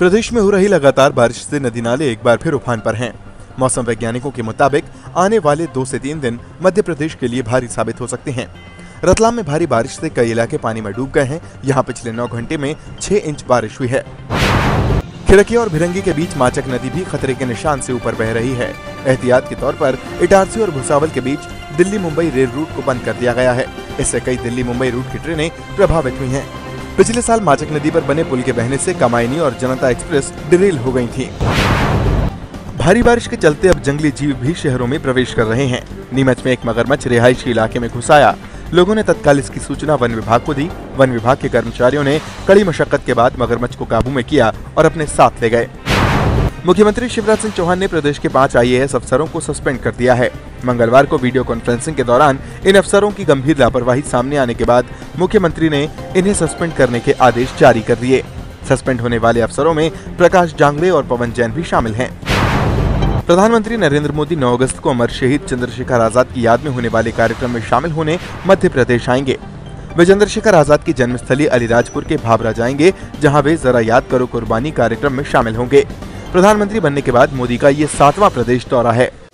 प्रदेश में हो रही लगातार बारिश से नदी नाले एक बार फिर उफान पर हैं। मौसम वैज्ञानिकों के मुताबिक आने वाले 2 से 3 दिन मध्य प्रदेश के लिए भारी साबित हो सकते हैं। रतलाम में भारी बारिश से कई इलाके पानी में डूब गए हैं। यहाँ पिछले 9 घंटे में 6 इंच बारिश हुई है। खिरकी और भिरंगी के बीच माचक नदी भी खतरे के निशान से ऊपर बह रही है। एहतियात के तौर पर इटारसी और भूसावल के बीच दिल्ली मुंबई रेल रूट को बंद कर दिया गया है। इससे कई दिल्ली मुंबई रूट की ट्रेनें प्रभावित हुई हैं। पिछले साल माचक नदी पर बने पुल के बहने से कामायनी और जनता एक्सप्रेस डिरेल हो गई थी। भारी बारिश के चलते अब जंगली जीव भी शहरों में प्रवेश कर रहे हैं। नीमच में एक मगरमच्छ रिहायशी इलाके में घुस आया। लोगों ने तत्काल इसकी सूचना वन विभाग को दी। वन विभाग के कर्मचारियों ने कड़ी मशक्कत के बाद मगरमच्छ को काबू में किया और अपने साथ ले गए। मुख्यमंत्री शिवराज सिंह चौहान ने प्रदेश के 5 IAS अफसरों को सस्पेंड कर दिया है। मंगलवार को वीडियो कॉन्फ्रेंसिंग के दौरान इन अफसरों की गंभीर लापरवाही सामने आने के बाद मुख्यमंत्री ने इन्हें सस्पेंड करने के आदेश जारी कर दिए। सस्पेंड होने वाले अफसरों में प्रकाश जांगड़े और पवन जैन भी शामिल हैं। प्रधानमंत्री नरेंद्र मोदी 9 अगस्त को अमर शहीद चंद्रशेखर आजाद की याद में होने वाले कार्यक्रम में शामिल होने मध्य प्रदेश आएंगे। वे चंद्रशेखर आजाद की जन्मस्थली अलीराजपुर के भाबरा जाएंगे, जहां वे जरा याद करो कुर्बानी कार्यक्रम में शामिल होंगे। प्रधानमंत्री बनने के बाद मोदी का ये 7वां प्रदेश दौरा है।